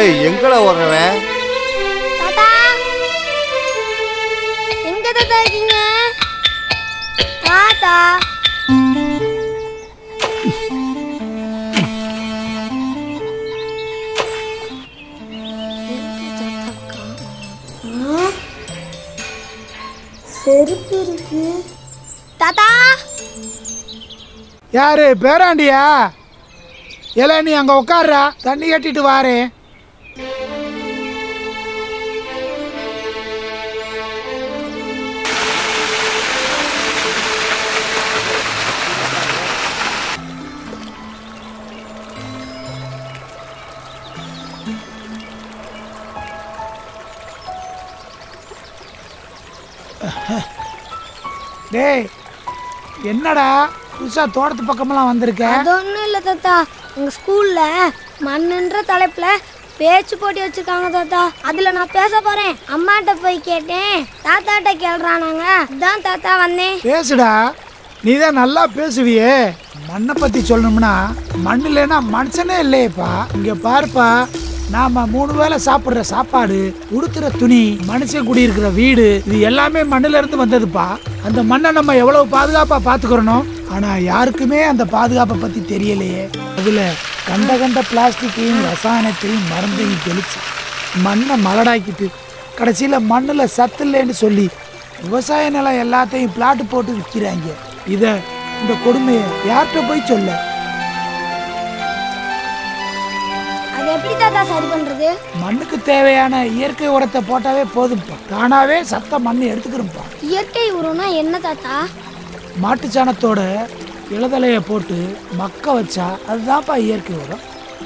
ஏலே எங்கடா ஓடுற? தாத்தா எங்க தாத்தா இருக்கீங்க? தாத்தா செருப்பு இருக்கு. தாத்தா யாரு பேராண்டியா? ஏலே நீ அங்க உட்கார்றா, தண்ணி கட்டிட்டு வாரு. டேய் என்னடா புதுசா தோட்டத்து பக்கமெல்லாம் வந்திருக்க? அது ஒன்றும் இல்லை தாத்தா, எங்கள் ஸ்கூலில் மண்ணுன்ற தலைப்பில் பேச்சு போட்டி வச்சுருக்காங்க தாத்தா. அதில் நான் பேச போகிறேன். அம்மாட்ட போய் கேட்டேன், தாத்தாட்ட கேள்றானாங்க, இதுதான் தாத்தா வந்தேன். பேசுடா, நீ தான் நல்லா பேசுவியே. மண்ணை பற்றி சொல்லணும்னா மண் இல்லைன்னா மனுஷனே இல்லையப்பா. இங்கே பார்ப்பா, நாம மூணு வேளை சாப்பிட்ற சாப்பாடு, உடுத்துற துணி, மனுஷன் குடியிருக்கிற வீடு, இது எல்லாமே மண்ணுல இருந்து வந்ததுப்பா. அந்த மண்ணை நம்ம எவ்வளவு பாதுகாப்பா பாத்துக்கிறோம், ஆனா யாருக்குமே அந்த பாதுகாப்பை பத்தி தெரியலையே. அதுல கண்ட கண்ட பிளாஸ்டிக்கையும் ரசாயனத்தையும் மருந்தையும் தெளிச்சு மண்ணை மலடாக்கிட்டு கடைசியில மண்ணுல சத்து இல்லைன்னு சொல்லி விவசாய நிலம் எல்லாத்தையும் பிளாட்டு போட்டு விற்கிறாங்க. இதை, இந்த கொடுமையை யார்கிட்ட போய் சொல்ல? மண்ணுக்கு தேவையான இயற்கை உரத்தை போட்டாவே போதும், தானாவே சத்த மண்ணு எடுத்துக்கிறோம்ப்பா. இயற்கை உரம்னா என்ன தாத்தா? மாட்டு சாணத்தோட இளதலைய போட்டு மக்க வச்சா அதுதான்ப்பா இயற்கை உரம்.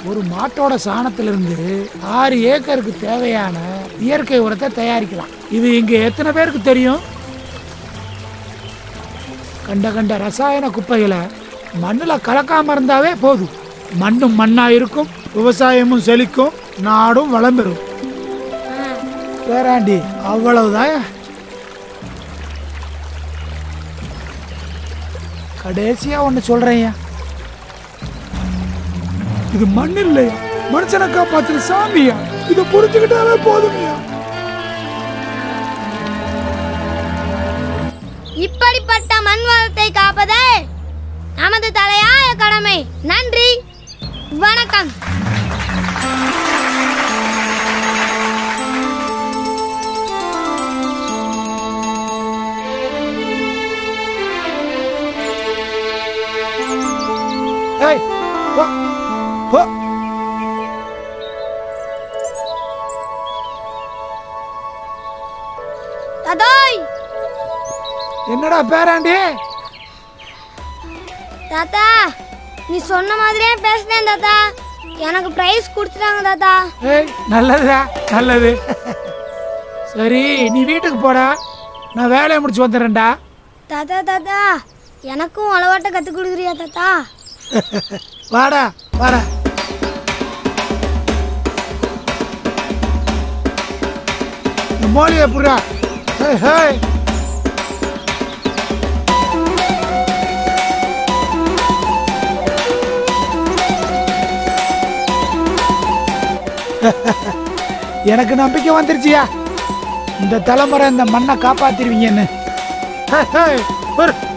ஒரு மாட்டோட சாணத்திலிருந்து 6 ஏக்கருக்கு தேவையான இயற்கை உரத்தை தயாரிக்கலாம். இது இங்க எத்தனை பேருக்கு தெரியும்? கண்ட கண்ட ரசாயன குப்பைகளை மண்ணுல கலக்காம இருந்தாவே போதும். மண்ணும் மண்ணா இருக்கும், விவசாயமும் செழிக்கும், நாடும் வளம் பெறும். பேராண்டி அவ்வளவுதான். கடைசியா ஒண்ணு சொல்றேன், இது மண் இல்லையா, மனுஷனை காப்பாத்துற சாமியா. இதை புரிஞ்சுக்கிட்டாவே போதும்யா. இப்படிப்பட்ட மண் வளத்தை காப்பதே நமது தலையாய கடமை. நன்றி, வணக்கம். ஏய் போ போ. தாதாய் என்னடா பேராண்டி? தாத்தா நீ சொன்ன மாதிரியே பேசுனேன் தாத்தா, எனக்கு பிரைஸ் கொடுத்துட்டாங்க தாத்தா. ஏய் நல்லதுடா, நல்லது. சரி நீ வீட்டுக்கு போடா, நான் வேலையை முடிச்சு வந்துடுறேன்டா. தாத்தா தாத்தா எனக்கும் அளவாட்ட கற்றுக் கொடுக்குறியா தாத்தா? வாடா வாடா. மோலியா புரா. ஹே ஹே எனக்கு நம்பிக்கை வந்துருச்சியா, இந்த தலைமுறை இந்த மண்ணை காப்பாத்திருவீங்கன்னு.